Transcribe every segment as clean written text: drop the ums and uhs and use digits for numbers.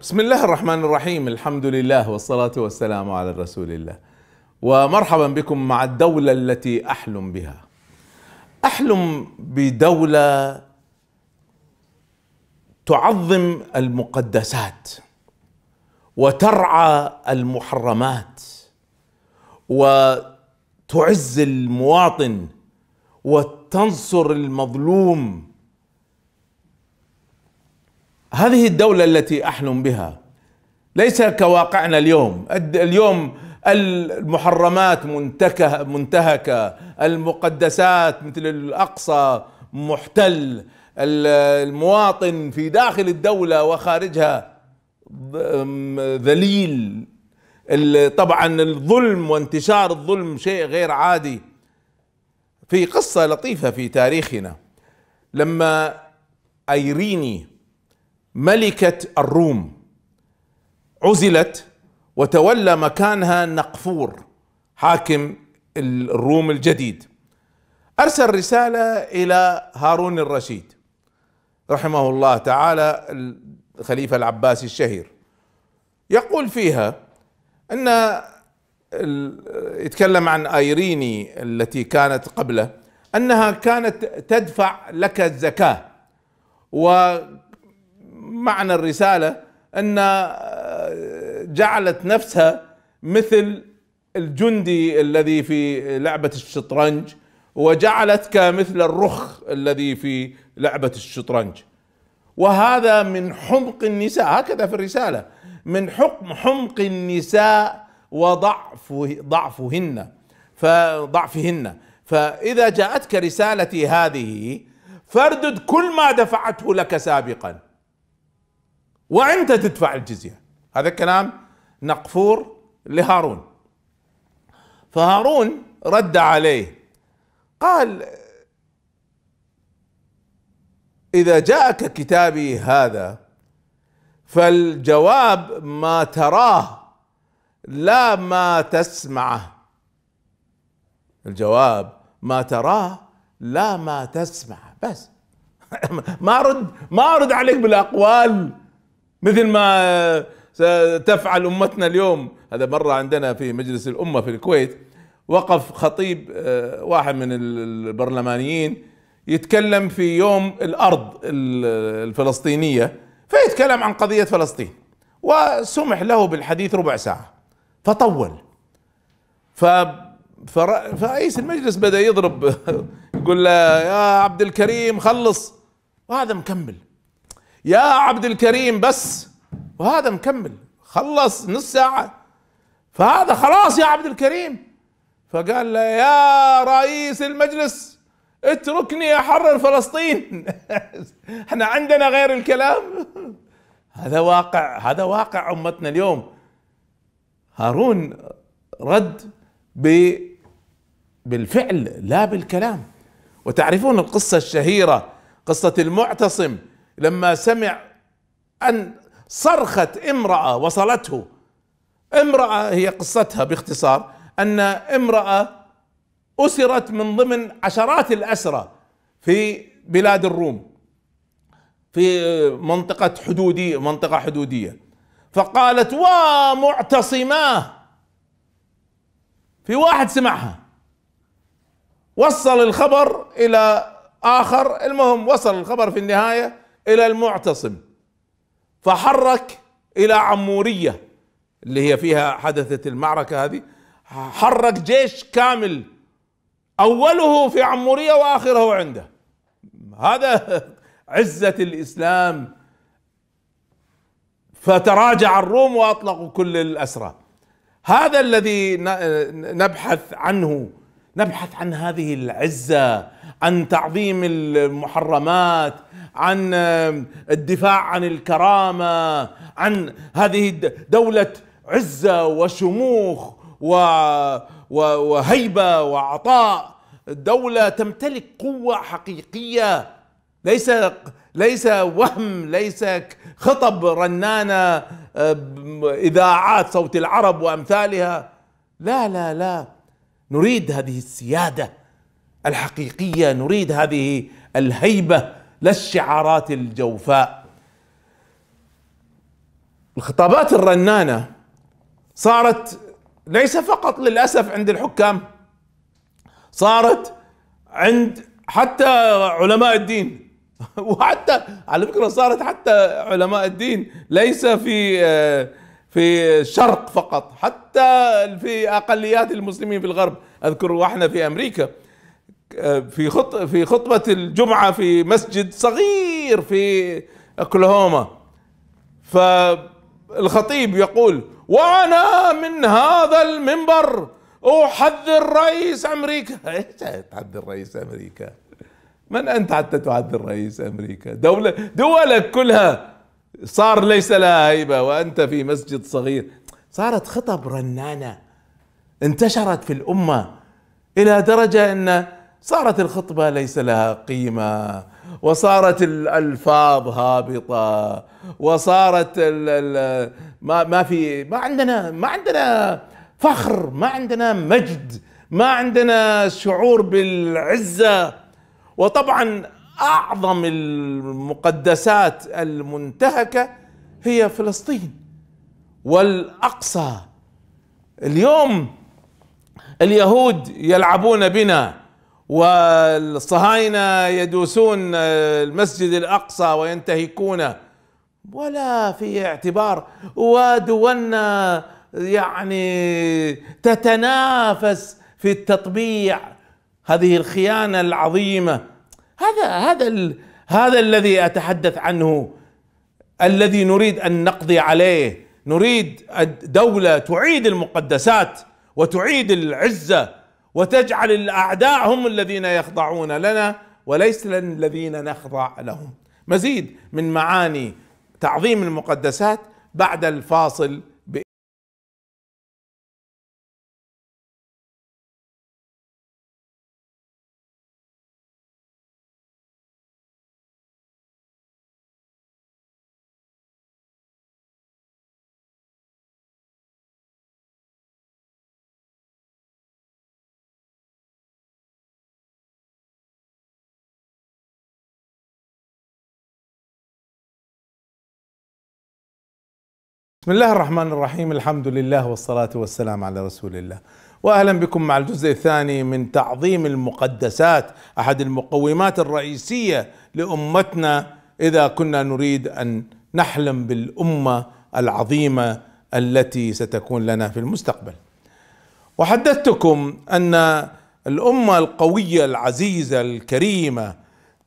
بسم الله الرحمن الرحيم، الحمد لله والصلاة والسلام على رسول الله، ومرحبا بكم مع الدولة التي أحلم بها. أحلم بدولة تعظم المقدسات وترعى المحرمات وتعز المواطن وتنصر المظلوم. هذه الدولة التي أحلم بها ليس كواقعنا اليوم. اليوم المحرمات منتهكة، المقدسات مثل الأقصى محتل، المواطن في داخل الدولة وخارجها ذليل. طبعا الظلم وانتشار الظلم شيء غير عادي. في قصة لطيفة في تاريخنا، لما أيريني ملكة الروم عزلت وتولى مكانها نقفور حاكم الروم الجديد، أرسل رسالة إلى هارون الرشيد رحمه الله تعالى، الخليفة العباسي الشهير، يقول فيها أن يتكلم عن أيريني التي كانت قبله، أنها كانت تدفع لك الزكاة. و معنى الرسالة أن جعلت نفسها مثل الجندي الذي في لعبة الشطرنج، وجعلتك مثل الرخ الذي في لعبة الشطرنج، وهذا من حمق النساء. هكذا في الرسالة، من حمق النساء وضعفهن. فإذا جاءتك رسالتي هذه فاردد كل ما دفعته لك سابقا وأنت تدفع الجزية. هذا كلام نقفور لهارون. فهارون رد عليه قال: إذا جاءك كتابي هذا فالجواب ما تراه لا ما تسمعه. الجواب ما تراه لا ما تسمعه، بس ما أرد عليك بالأقوال مثل ما تفعل أمتنا اليوم. هذا مرة عندنا في مجلس الأمة في الكويت، وقف خطيب واحد من البرلمانيين يتكلم في يوم الأرض الفلسطينية، فيتكلم عن قضية فلسطين، وسمح له بالحديث ربع ساعة فطول. فرئيس المجلس بدأ يضرب يقول له: يا عبد الكريم خلص. وهذا مكمل: يا عبد الكريم بس. وهذا مكمل خلص نص ساعة. فهذا خلاص يا عبد الكريم. فقال له: يا رئيس المجلس اتركني أحرر فلسطين. احنا عندنا غير الكلام. هذا واقع أمتنا اليوم. هارون رد بالفعل لا بالكلام. وتعرفون القصة الشهيرة، قصة المعتصم، لما سمع أن صرخة امرأة وصلته، امرأة هي قصتها باختصار أن امرأة أسرت من ضمن عشرات الأسرى في بلاد الروم في منطقة حدودية، فقالت: ومعتصماه. في واحد سمعها وصل الخبر إلى آخر، المهم وصل الخبر في النهاية إلى المعتصم، فحرك إلى عمورية اللي هي فيها حدثت المعركة هذه. حرك جيش كامل، أوله في عمورية وآخره عنده. هذا عزة الإسلام. فتراجع الروم وأطلقوا كل الأسرى. هذا الذي نبحث عنه، نبحث عن هذه العزة، عن تعظيم المحرمات، عن الدفاع عن الكرامة، عن هذه دولة عزة وشموخ وهيبة وعطاء، دولة تمتلك قوة حقيقية، ليس وهم، ليس خطب رنانة إذاعات صوت العرب وأمثالها. لا لا لا، نريد هذه السيادة الحقيقية، نريد هذه الهيبة، لا الشعارات الجوفاء. الخطابات الرنانة صارت ليس فقط للأسف عند الحكام، صارت عند حتى علماء الدين، وحتى على فكرة صارت حتى علماء الدين ليس في الشرق فقط، حتى في أقليات المسلمين في الغرب. أذكر واحنا في أمريكا في خطبة الجمعة في مسجد صغير في أوكلاهوما، فالخطيب يقول: وأنا من هذا المنبر أحذر رئيس أمريكا. إيش تحذر رئيس أمريكا؟ من أنت حتى تحذر رئيس أمريكا؟ دولك كلها صار ليس لها هيبة وأنت في مسجد صغير. صارت خطب رنانة انتشرت في الأمة إلى درجة أن صارت الخطبة ليس لها قيمة، وصارت الألفاظ هابطة، وصارت ما عندنا فخر، ما عندنا مجد، ما عندنا شعور بالعزة. وطبعا أعظم المقدسات المنتهكة هي فلسطين والأقصى. اليوم اليهود يلعبون بنا، والصهاينة يدوسون المسجد الأقصى وينتهكونه ولا في اعتبار، ودولنا يعني تتنافس في التطبيع هذه الخيانة العظيمة. هذا الذي أتحدث عنه، الذي نريد أن نقضي عليه. نريد دولة تعيد المقدسات وتعيد العزة، وتجعل الأعداء هم الذين يخضعون لنا وليس الذين نخضع لهم. مزيد من معاني تعظيم المقدسات بعد الفاصل. بسم الله الرحمن الرحيم، الحمد لله والصلاة والسلام على رسول الله، وأهلا بكم مع الجزء الثاني من تعظيم المقدسات، أحد المقومات الرئيسية لأمتنا إذا كنا نريد أن نحلم بالأمة العظيمة التي ستكون لنا في المستقبل. وحدثتكم أن الأمة القوية العزيزة الكريمة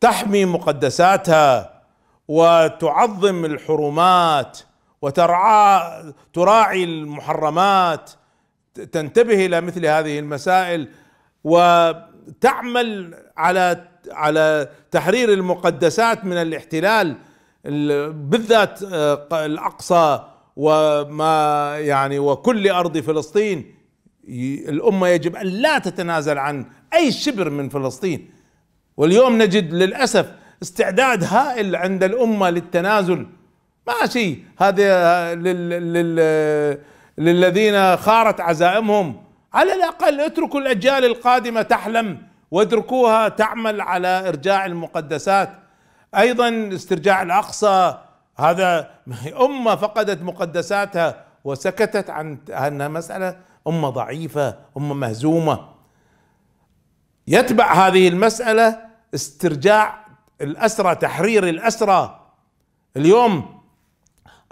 تحمي مقدساتها وتعظم الحرمات وتراعي المحرمات، تنتبه إلى مثل هذه المسائل وتعمل على تحرير المقدسات من الاحتلال، بالذات الأقصى وما يعني وكل أرض فلسطين. الأمة يجب أن لا تتنازل عن أي شبر من فلسطين، واليوم نجد للأسف استعداد هائل عند الأمة للتنازل. ماشي، هذا للذين خارت عزائمهم. على الأقل اتركوا الأجيال القادمة تحلم، واتركوها تعمل على إرجاع المقدسات. أيضا استرجاع الأقصى، هذا أمة فقدت مقدساتها وسكتت عن أنها مسألة، أمة ضعيفة، أمة مهزومة. يتبع هذه المسألة استرجاع الأسرى، تحرير الأسرى. اليوم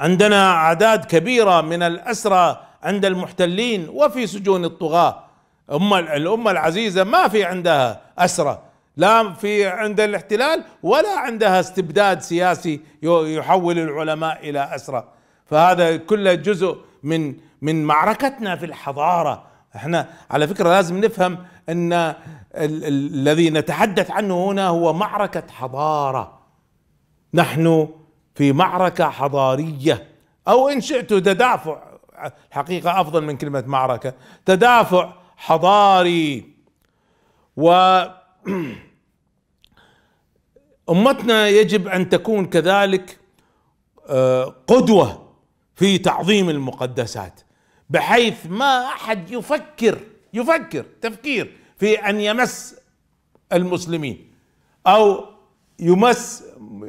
عندنا أعداد كبيرة من الأسرى عند المحتلين وفي سجون الطغاة. الأمة العزيزة ما في عندها أسرى، لا في عند الاحتلال ولا عندها استبداد سياسي يحول العلماء إلى أسرى. فهذا كله جزء من معركتنا في الحضارة. احنا على فكرة لازم نفهم أن الذي نتحدث عنه هنا هو معركة حضارة. نحن في معركة حضارية، أو إن شئت تدافع، الحقيقة أفضل من كلمة معركة، تدافع حضاري. وأمتنا يجب أن تكون كذلك قدوة في تعظيم المقدسات، بحيث ما أحد يفكر في أن يمس المسلمين أو يمس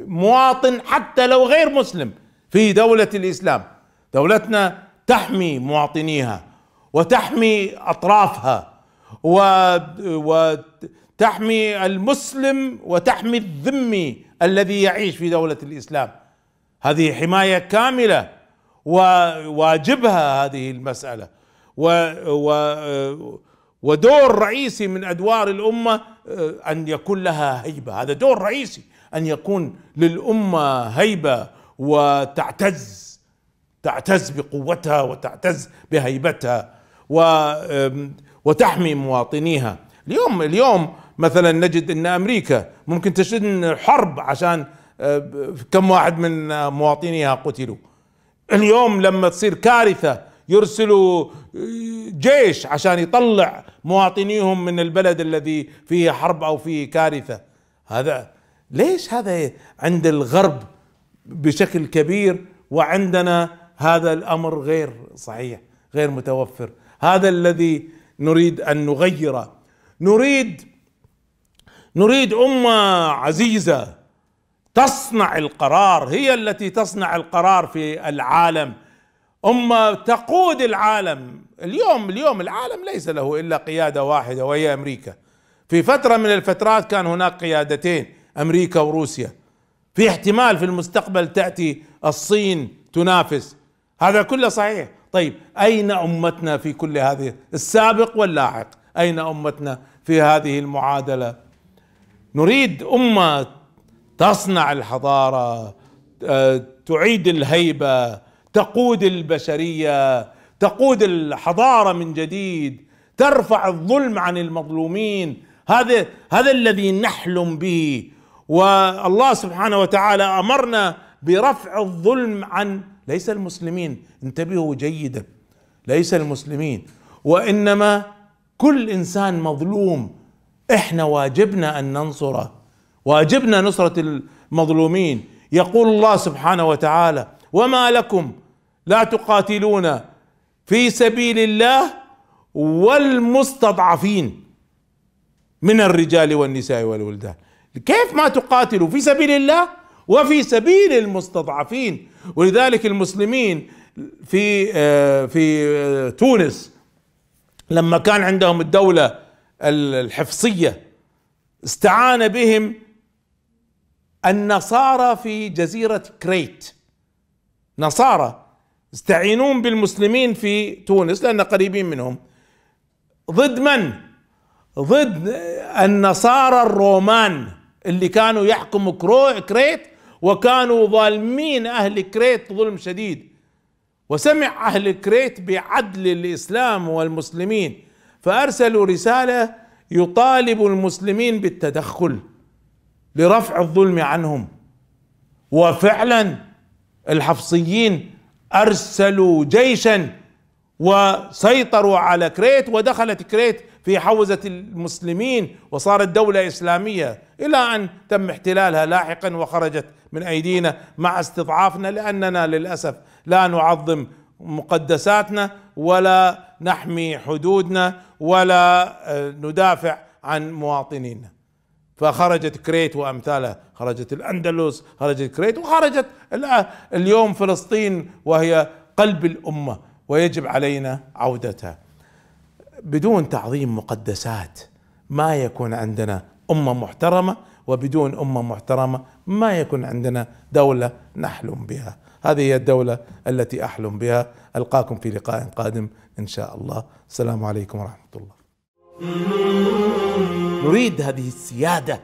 مواطن حتى لو غير مسلم في دولة الإسلام. دولتنا تحمي مواطنيها وتحمي أطرافها وتحمي المسلم وتحمي الذمي الذي يعيش في دولة الإسلام. هذه حماية كاملة وواجبها هذه المسألة، ودور رئيسي من أدوار الأمة أن يكون لها هيبة. هذا دور رئيسي، أن يكون للأمة هيبة وتعتز بقوتها وتعتز بهيبتها وتحمي مواطنيها. اليوم مثلا نجد أن أمريكا ممكن تشن حرب عشان كم واحد من مواطنيها قتلوا. اليوم لما تصير كارثة يرسلوا جيش عشان يطلع مواطنيهم من البلد الذي فيه حرب أو فيه كارثة. هذا ليش؟ هذا عند الغرب بشكل كبير، وعندنا هذا الأمر غير صحيح، غير متوفر. هذا الذي نريد أن نغيره. نريد أمة عزيزة تصنع القرار، هي التي تصنع القرار في العالم، أمة تقود العالم. اليوم العالم ليس له إلا قيادة واحدة وهي أمريكا. في فترة من الفترات كان هناك قيادتين، أمريكا وروسيا. في احتمال في المستقبل تأتي الصين تنافس. هذا كله صحيح. طيب أين أمتنا في كل هذه السابق واللاحق؟ أين أمتنا في هذه المعادلة؟ نريد أمة تصنع الحضارة، تعيد الهيبة، تقود البشرية، تقود الحضارة من جديد، ترفع الظلم عن المظلومين. هذا الذي نحلم به، والله سبحانه وتعالى أمرنا برفع الظلم عن ليس المسلمين، انتبهوا جيدا، ليس المسلمين، وإنما كل إنسان مظلوم. إحنا واجبنا أن ننصره، واجبنا نصرة المظلومين. يقول الله سبحانه وتعالى: وما لكم لا تقاتلون في سبيل الله والمستضعفين من الرجال والنساء والولدان. كيف ما تقاتلوا في سبيل الله وفي سبيل المستضعفين؟ ولذلك المسلمين في تونس لما كان عندهم الدولة الحفصية استعان بهم النصارى في جزيرة كريت. نصارى يستعينون بالمسلمين في تونس لأن قريبين منهم. ضد من؟ ضد النصارى الرومان اللي كانوا يحكموا كريت، وكانوا ظالمين أهل كريت ظلم شديد. وسمع أهل كريت بعدل الإسلام والمسلمين، فأرسلوا رسالة يطالب المسلمين بالتدخل لرفع الظلم عنهم. وفعلا الحفصيين أرسلوا جيشا وسيطروا على كريت، ودخلت كريت في حوزة المسلمين وصارت دولة إسلامية، إلى أن تم احتلالها لاحقا وخرجت من أيدينا مع استضعافنا، لأننا للأسف لا نعظم مقدساتنا ولا نحمي حدودنا ولا ندافع عن مواطنينا. فخرجت كريت وأمثالها، خرجت الأندلس، خرجت كريت، وخرجت اليوم فلسطين وهي قلب الأمة، ويجب علينا عودتها. بدون تعظيم مقدسات ما يكون عندنا أمة محترمة، وبدون أمة محترمة ما يكون عندنا دولة نحلم بها. هذه هي الدولة التي أحلم بها. ألقاكم في لقاء قادم إن شاء الله. السلام عليكم ورحمة الله. نريد هذه السيادة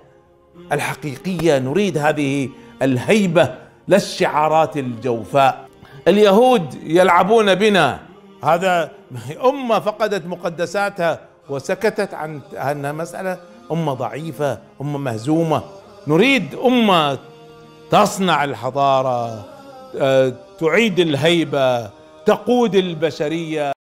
الحقيقية، نريد هذه الهيبة، لا الشعارات الجوفاء. اليهود يلعبون بنا. هذا أمة فقدت مقدساتها وسكتت عن أنها مسألة، أمة ضعيفة، أمة مهزومة. نريد أمة تصنع الحضارة، تعيد الهيبة، تقود البشرية.